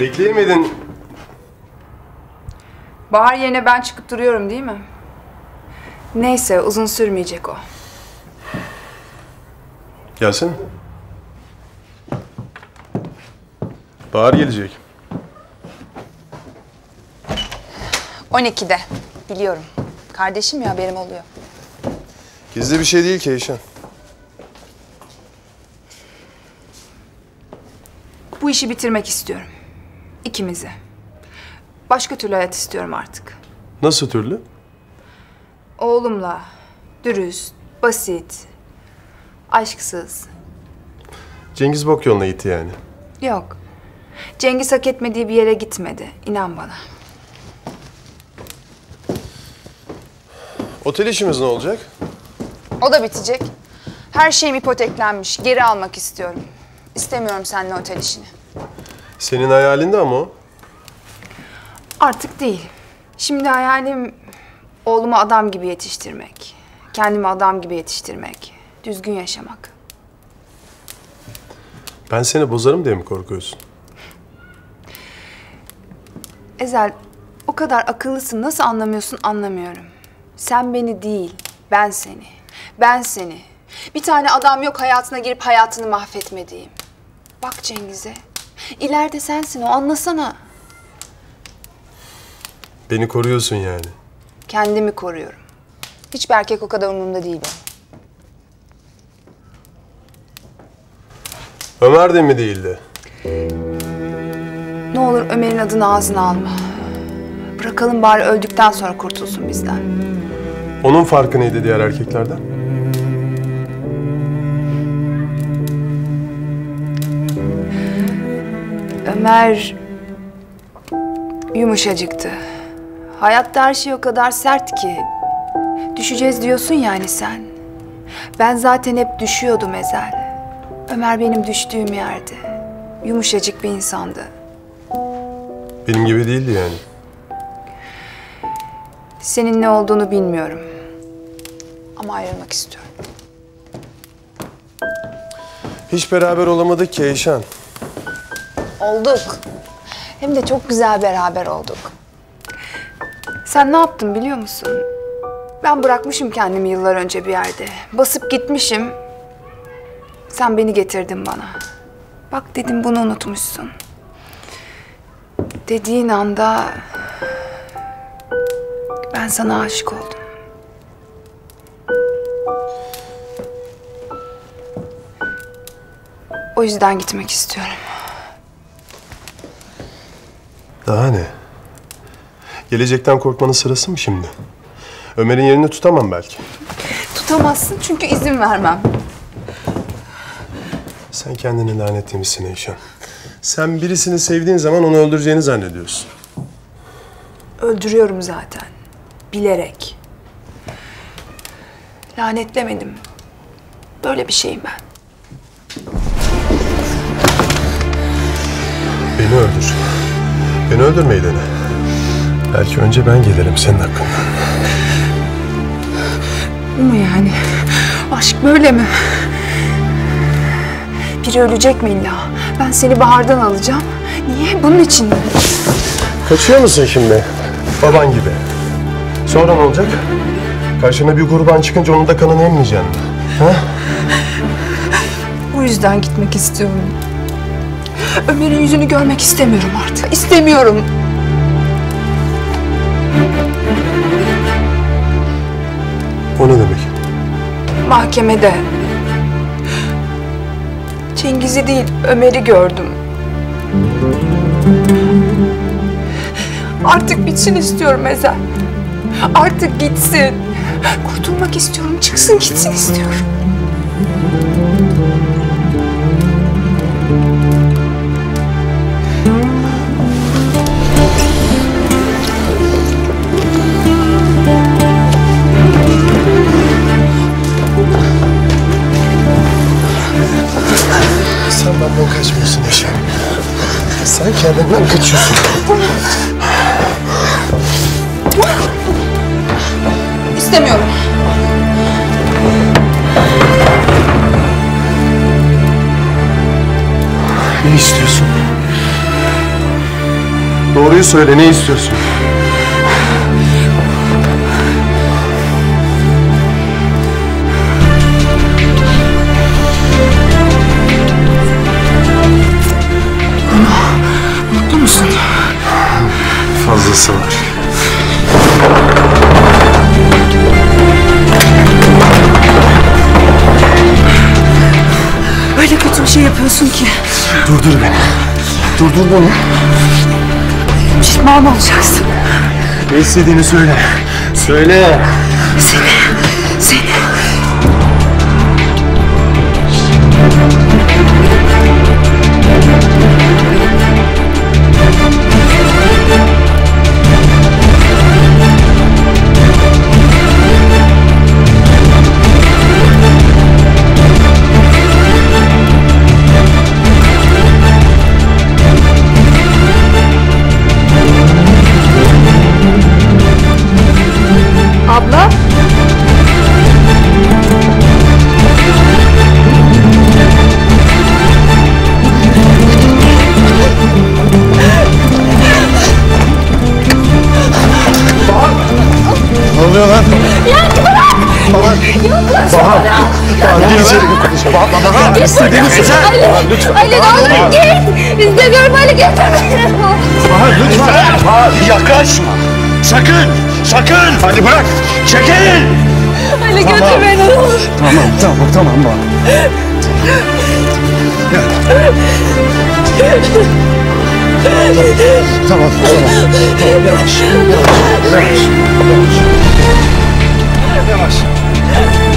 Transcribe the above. Bekleyemedin. Bahar yerine ben çıkıp duruyorum değil mi? Neyse, uzun sürmeyecek o. Gelsene. Bahar gelecek. 12'de. Biliyorum. Kardeşim ya, haberim oluyor. Gizli bir şey değil ki Eyşan. Bu işi bitirmek istiyorum. İkimizi. Başka türlü hayat istiyorum artık. Nasıl türlü? Oğlumla. Dürüst, basit, aşksız. Cengiz bok yoluna gitti yani. Yok. Cengiz hak etmediği bir yere gitmedi. İnan bana. Otel işimiz ne olacak? O da bitecek. Her şeyim ipoteklenmiş. Geri almak istiyorum. İstemiyorum seninle otel işini. Senin hayalinde ama o. Artık değil. Şimdi hayalim oğlumu adam gibi yetiştirmek. Kendimi adam gibi yetiştirmek. Düzgün yaşamak. Ben seni bozarım diye mi korkuyorsun? Ezel, o kadar akıllısın. Nasıl anlamıyorsun anlamıyorum. Sen beni değil, ben seni. Ben seni. Bir tane adam yok hayatına girip hayatını mahvetmediğim. Bak Cengiz'e. İleride sensin o, anlasana. Beni koruyorsun yani. Kendimi koruyorum. Hiçbir erkek o kadar umurumda değil benim. Ömer de mi değildi? Ne olur Ömer'in adını ağzına alma. Bırakalım bari öldükten sonra kurtulsun bizden. Onun farkı neydi diğer erkeklerden? Ömer yumuşacıktı. Hayatta her şey o kadar sert ki. Düşeceğiz diyorsun yani sen. Ben zaten hep düşüyordum Ezel. Ömer benim düştüğüm yerdi. Yumuşacık bir insandı. Benim gibi değildi yani. Senin ne olduğunu bilmiyorum. Ama ayrılmak istiyorum. Hiç beraber olamadık ki Eyşan. Olduk. Hem de çok güzel beraber olduk. Sen ne yaptın biliyor musun? Ben bırakmışım kendimi yıllar önce bir yerde. Basıp gitmişim. Sen beni getirdin bana. Bak dedim bunu unutmuşsun. Dediğin anda ben sana aşık oldum. O yüzden gitmek istiyorum. Daha ne? Gelecekten korkmanın sırası mı şimdi? Ömer'in yerini tutamam belki. Tutamazsın çünkü izin vermem. Sen kendini lanet yemişsin Eyşan. Sen birisini sevdiğin zaman onu öldüreceğini zannediyorsun. Öldürüyorum zaten. Bilerek. Lanetlemedim. Böyle bir şeyim ben. Beni öldür. Beni öldürmeyi dene. Belki önce ben gelirim senin hakkında. Bu mu yani? Aşk böyle mi? Biri ölecek mi illa? Ben seni Bahar'dan alacağım. Niye? Bunun için mi? Kaçıyor musun şimdi? Baban gibi. Sonra ne olacak? Karşına bir kurban çıkınca onun da kanını emmeyeceksin. Ha? O yüzden gitmek istiyorum. Ömer'in yüzünü görmek istemiyorum artık. İstemiyorum. O ne demek? Mahkemede. Cengiz'i değil, Ömer'i gördüm. Artık bitsin istiyorum Ezel. Artık gitsin. Kurtulmak istiyorum, çıksın gitsin istiyorum. Sen benden kaçmıyorsun Eyşan. Sen kendinden kaçıyorsun. İstemiyorum. Ne istiyorsun? Doğruyu söyle, ne istiyorsun? Mutlu musun? Fazlası var. Öyle kötü bir şey yapıyorsun ki. Durdur beni. Durdur beni. Pişman olacaksın. Ne istediğini söyle. Söyle. Seni. Ali, oğlum git! İstemiyorum Ali, getirme! Bahar lütfen! Bahar yaklaşma! Sakın! Hadi bırak! Çekil! Ali tamam. Götür beni! Tamam Bahar. Tamam, yavaş.